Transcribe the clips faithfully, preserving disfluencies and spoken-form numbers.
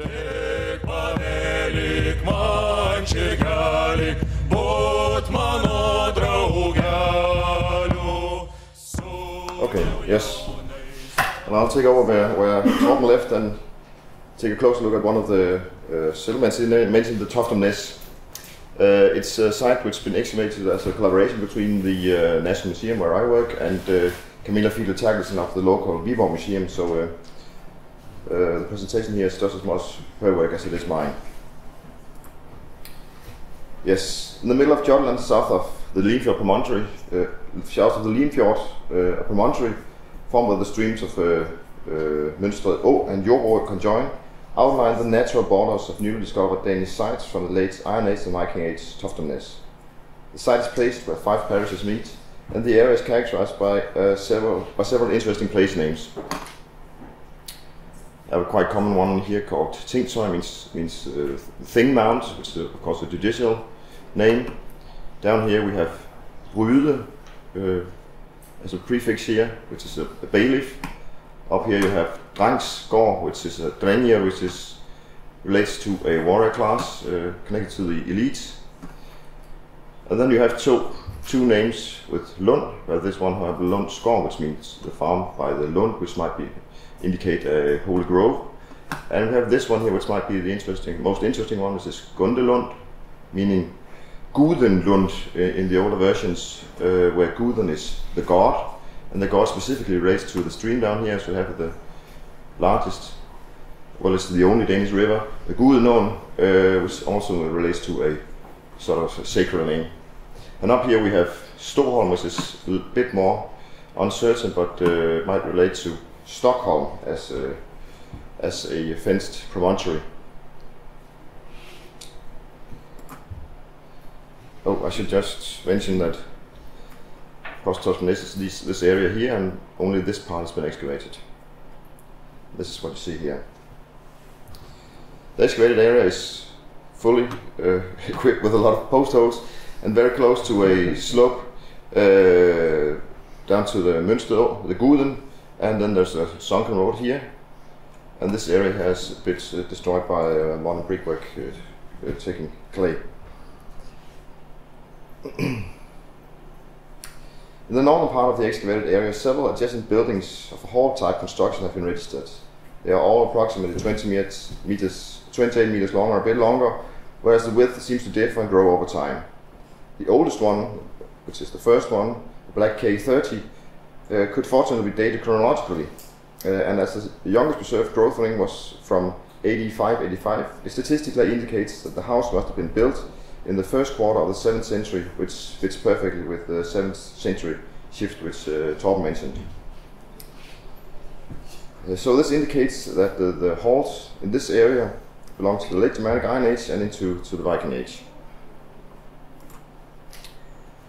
Okay, yes. And I'll take over where, where Torben left and take a closer look at one of the uh, settlements in there, mentioned the Toftum Næs. Uh, it's a site which has been excavated as a collaboration between the uh, National Museum where I work and uh, Camilla Fieber Tagelson of the local Vivor Museum. So uh, uh, the presentation here is just as much her work as it is mine. Yes, in the middle of Jutland, south of the Limfjord promontory, uh, south of the Limfjord uh, promontory, formed where the streams of uh, Uh, Münster Å and Jorborg conjoin, outline the natural borders of newly discovered Danish sites from the late Iron Age and Viking Age Toftum Næs. The site is placed where five parishes meet, and the area is characterized by, uh, several, by several interesting place names. I have a quite common one here called Tingtoy, means, means uh, Thing Mound, which is of course a judicial name. Down here we have Ryde uh, as a prefix here, which is a, a bailiff. Up here you have Drengsgård, which is a Drenje, which is relates to a warrior class uh, connected to the elite. And then you have two, two names with Lund, where this one have Lundsgård, which means the farm by the Lund, which might be indicate a holy grove. And we have this one here, which might be the interesting, most interesting one, which is Gudenlund, meaning Gudenlund in the older versions, uh, where Guden is the god. And the god specifically relates to the stream down here, so we have the largest, well, it's the only Danish river, the Gudenå, uh, which also relates to a sort of a sacred name. And up here we have Storholm, which is a bit more uncertain, but uh, might relate to Stockholm as a, as a fenced promontory. Oh, I should just mention that Toftum Næs is this area here, and only this part has been excavated. This is what you see here. The excavated area is fully uh, equipped with a lot of postholes and very close to a slope uh, down to the Münster Å, the Guden, and then there's a sunken road here. And this area has been uh, destroyed by uh, modern brickwork uh, uh, taking clay. In the northern part of the excavated area, several adjacent buildings of a hall-type construction have been registered. They are all approximately twenty meters, meters, twenty-eight meters long or a bit longer, whereas the width seems to differ and grow over time. The oldest one, which is the first one, the Black K thirty, uh, could fortunately be dated chronologically, uh, and as the youngest preserved growth ring was from eighty-five eighty-five, it statistically indicates that the house must have been built in the first quarter of the seventh century, which fits perfectly with the seventh century shift which uh, Torben mentioned. Uh, so this indicates that the, the halls in this area belong to the late Germanic Iron Age and into to the Viking Age.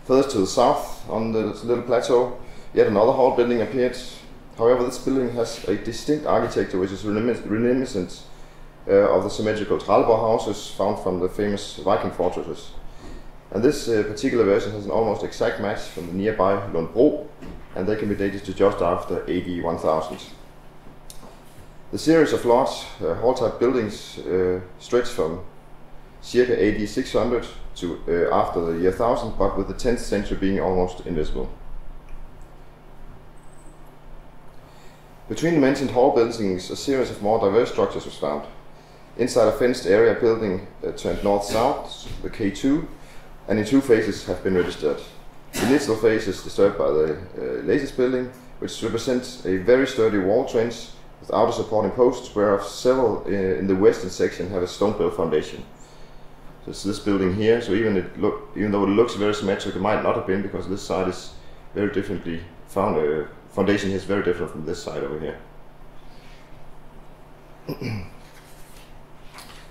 Further to the south on the little plateau, yet another hall building appeared. However, this building has a distinct architecture which is reminiscent Uh, of the symmetrical Tralborg houses found from the famous Viking fortresses. And this uh, particular version has an almost exact match from the nearby Lundbro, and they can be dated to just after A D one thousand. The series of large uh, hall-type buildings uh, stretch from circa A D six hundred to uh, after the year one thousand, but with the tenth century being almost invisible. Between the mentioned hall buildings, a series of more diverse structures was found. Inside a fenced area, building uh, turned north-south, the K two, and in two phases have been registered. The initial phase is disturbed by the uh, latest building, which represents a very sturdy wall trench with outer supporting posts, whereof several uh, in the western section have a stone-built foundation. So it's this building here, so even, it look, even though it looks very symmetric, it might not have been, because this side is very differently found. Uh, foundation is very different from this side over here.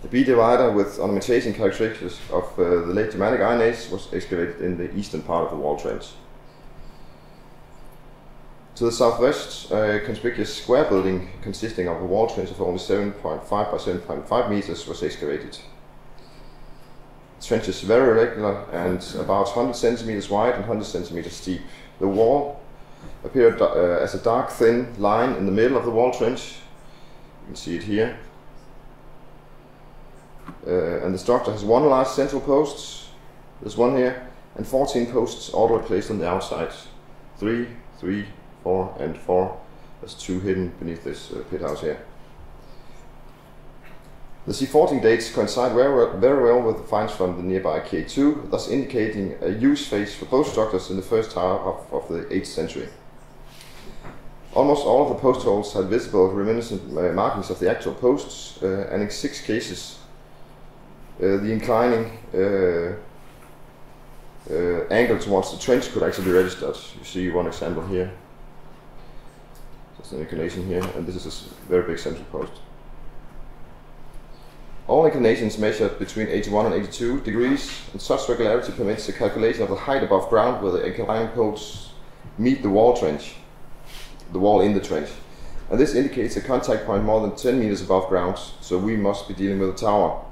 The B divider with ornamentation characteristics of uh, the late Germanic Iron Age was excavated in the eastern part of the wall trench. To the southwest, a conspicuous square building consisting of a wall trench of only seven point five by seven point five meters was excavated. The trench is very irregular and about one hundred centimeters wide and one hundred centimeters steep. The wall appeared uh, as a dark thin line in the middle of the wall trench. You can see it here. Uh, and the structure has one large central post, there's one here, and fourteen posts orderly placed on the outside. Three, three, four, and four. There's two hidden beneath this uh, pit house here. The sea fourteen dates coincide very, very well with the finds from the nearby K two, thus indicating a use phase for both structures in the first half of, of the eighth century. Almost all of the post holes had visible reminiscent uh, markings of the actual posts, uh, and in six cases uh, the inclining uh, uh, angle towards the trench could actually be registered. You see one example here. There's an inclination here, and this is a very big central post. All inclinations measured between eighty-one and eighty-two degrees, and such regularity permits the calculation of the height above ground where the inclined posts meet the wall trench, the wall in the trench. And this indicates a contact point more than ten meters above ground, so we must be dealing with a tower.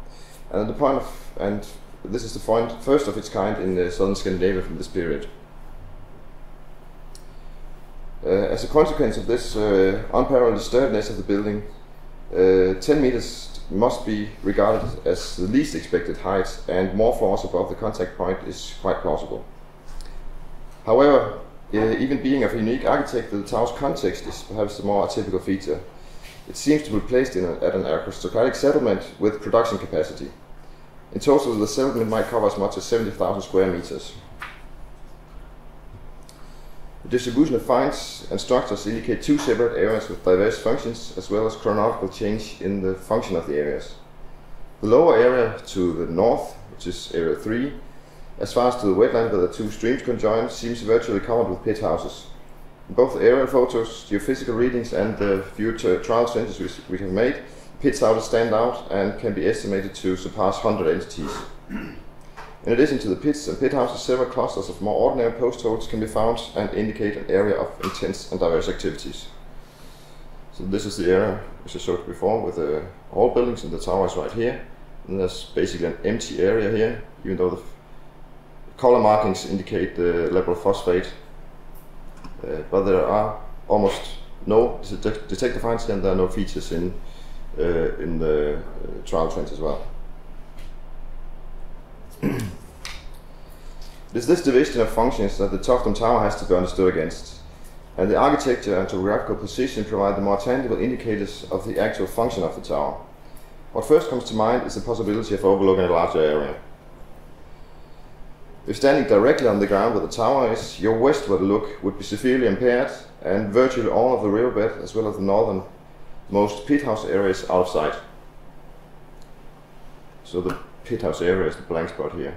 And the point of, and this is the point first of its kind in uh, southern Scandinavia from this period. Uh, as a consequence of this uh, unparalleled sturdiness of the building, uh, ten meters must be regarded as the least expected height, and more floors above the contact point is quite plausible. However, uh, even being of a unique architecture, the tower's context is perhaps the more atypical feature. It seems to be placed in a, at an aristocratic settlement with production capacity. In total, the settlement might cover as much as seventy thousand square meters. The distribution of finds and structures indicate two separate areas with diverse functions, as well as chronological change in the function of the areas. The lower area to the north, which is area three, as far as to the wetland where the two streams conjoin, seems virtually covered with pit houses. In both aerial photos, geophysical readings and the few trial centers which we have made, pit houses stand out and can be estimated to surpass one hundred entities. In addition to the pits and pit houses, several clusters of more ordinary post holes can be found and indicate an area of intense and diverse activities. So this is the area which I showed before with the hall buildings, and the tower is right here. And there's basically an empty area here, even though the color markings indicate the level of phosphate. Uh, but there are almost no detector finds, and there are no features in, uh, in the uh, trial trench as well. It is this division of functions that the Toftum Tower has to be understood against, and the architecture and geographical position provide the more tangible indicators of the actual function of the tower. What first comes to mind is the possibility of overlooking a larger area. If standing directly on the ground where the tower is, your westward look would be severely impaired, and virtually all of the riverbed as well as the northernmost pit house area is out of sight. So the pit house area is the blank spot here.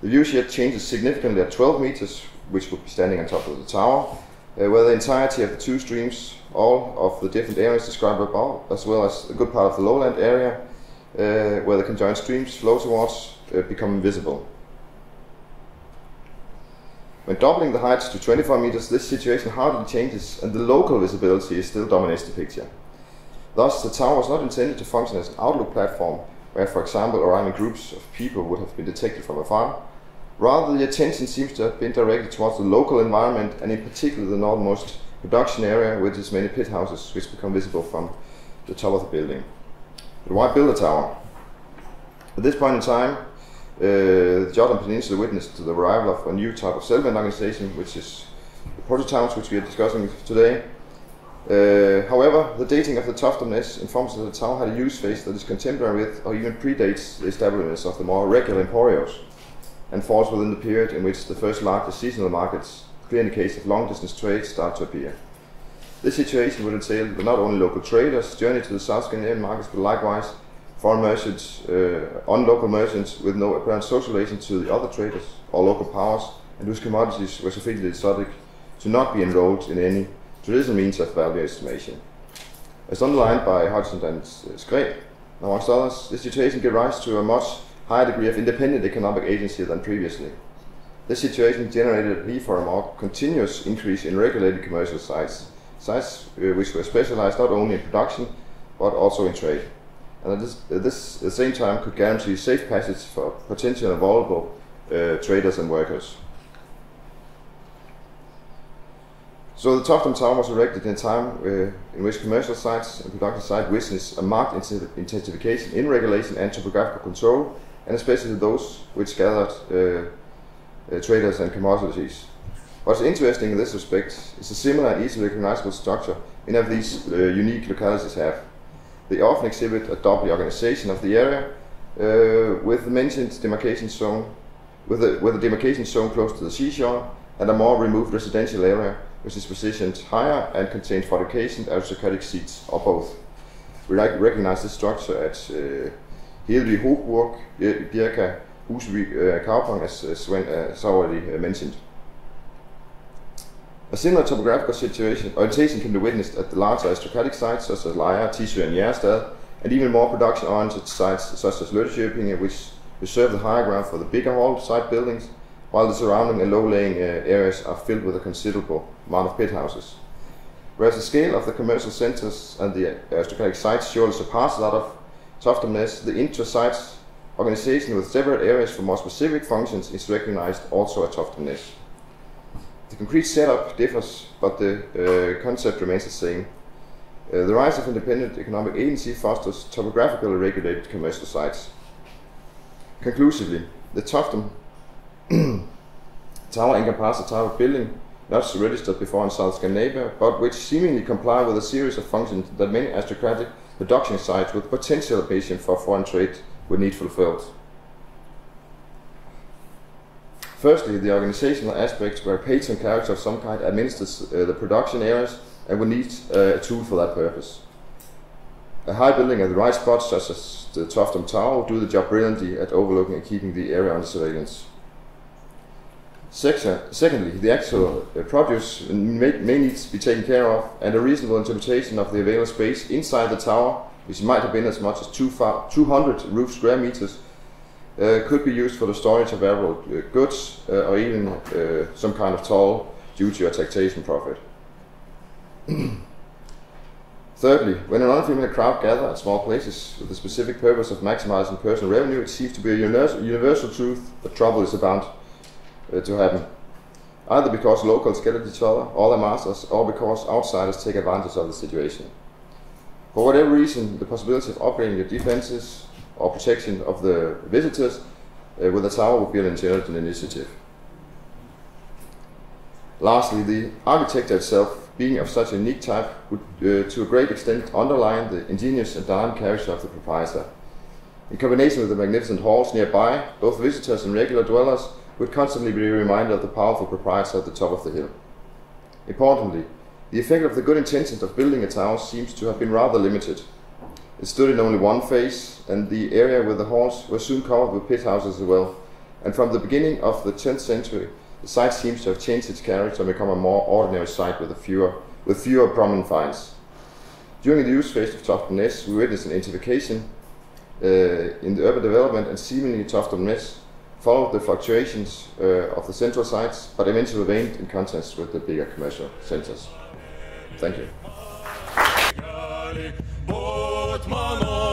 The view shed changes significantly at twelve meters, which would be standing on top of the tower, uh, where the entirety of the two streams, all of the different areas described above, as well as a good part of the lowland area, uh, where the conjoined streams flow towards, uh, become invisible. When doubling the heights to twenty-four meters, this situation hardly changes, and the local visibility still dominates the picture. Thus, the tower was not intended to function as an outlook platform, where, for example, arriving groups of people would have been detected from afar. Rather, the attention seems to have been directed towards the local environment, and in particular the northernmost production area with its many pit houses, which become visible from the top of the building. But why build a tower? At this point in time, uh, the Jutland Peninsula witnessed the arrival of a new type of settlement organization, which is the prototowns, which we are discussing today. Uh, however, the dating of the Toftum Næs informs that the tower had a use phase that is contemporary with or even predates the establishment of the more regular emporios, and falls within the period in which the first larger seasonal markets, clear in the case of long-distance trade, start to appear. This situation would entail that not only local traders journey to the South Scandinavian markets, but likewise foreign merchants, uh, unlocal merchants with no apparent social relation to the other traders or local powers, and whose commodities were sufficiently exotic to not be enrolled in any traditional means of value estimation. As underlined by Hodgson and Skræg, amongst others, this situation gives rise to a much higher degree of independent economic agency than previously. This situation generated a plea for a more continuous increase in regulated commercial sites, sites uh, which were specialized not only in production but also in trade, and at this, at this at the same time could guarantee safe passage for potential and vulnerable uh, traders and workers. So the Toftum Tower was erected in a time uh, in which commercial sites and production sites witnessed a marked intensification in regulation and topographical control, and especially those which gathered uh, uh, traders and commodities. What's interesting in this respect is a similar and easily recognizable structure many of these uh, unique localities have. They often exhibit a double organization of the area, uh, with the mentioned demarcation zone, with the, with the demarcation zone close to the seashore, and a more removed residential area, which is positioned higher and contains fortification and aristocratic seats, or both. We like recognize this structure at uh, Hedeby, Hochburg, Birka, Husby, uh, Kaupang, as, as Sven uh, as already uh, mentioned. A similar topographical situation orientation can be witnessed at the larger aristocratic sites such as Leire, Tissø and Järrestad, and even more production-oriented sites such as Lottorp, which reserve the higher ground for the bigger hall site buildings, while the surrounding and low-laying uh, areas are filled with a considerable amount of pit houses. Whereas the scale of the commercial centers and the aristocratic sites surely surpass that of Toftum Næs, the intra-site organization with separate areas for more specific functions is recognized also at Toftum Næs. The concrete setup differs, but the uh, concept remains the same. Uh, the rise of independent economic agency fosters topographically regulated commercial sites. Conclusively, the Toftum Tower encompasses a type of building not registered before in South Scandinavia, but which seemingly comply with a series of functions that many aristocratic production sites with potential patient for foreign trade would need fulfilled. Firstly, the organizational aspects where patron character of some kind administers uh, the production areas and would need uh, a tool for that purpose. A high building at the right spot, such as the Toftum Tower, will do the job brilliantly at overlooking and keeping the area under surveillance. Section, secondly, the actual uh, produce may, may need to be taken care of, and a reasonable interpretation of the available space inside the tower, which might have been as much as two hundred roof square meters, Uh, could be used for the storage of variable uh, goods uh, or even uh, some kind of toll due to a taxation profit. Thirdly, when a non-female crowd gather at small places with the specific purpose of maximizing personal revenue, it seems to be a universal, universal truth that trouble is bound uh, to happen, either because locals get at each other or their masters, or because outsiders take advantage of the situation. For whatever reason, the possibility of upgrading your defenses or protection of the visitors uh, with a tower would be an intelligent initiative. Lastly, the architecture itself, being of such a unique type, would uh, to a great extent underline the ingenious and dynamic character of the proprietor. In combination with the magnificent halls nearby, both visitors and regular dwellers would constantly be reminded of the powerful proprietor at the top of the hill. Importantly, the effect of the good intentions of building a tower seems to have been rather limited. It stood in only one phase, and the area with the halls was soon covered with pit houses as well, and from the beginning of the tenth century the site seems to have changed its character and become a more ordinary site with, a fewer, with fewer prominent finds. During the use phase of Toftum Næs we witnessed an intensification uh, in the urban development, and seemingly Toftum Næs followed the fluctuations uh, of the central sites, but eventually waned in contrast with the bigger commercial centres. Thank you. Mano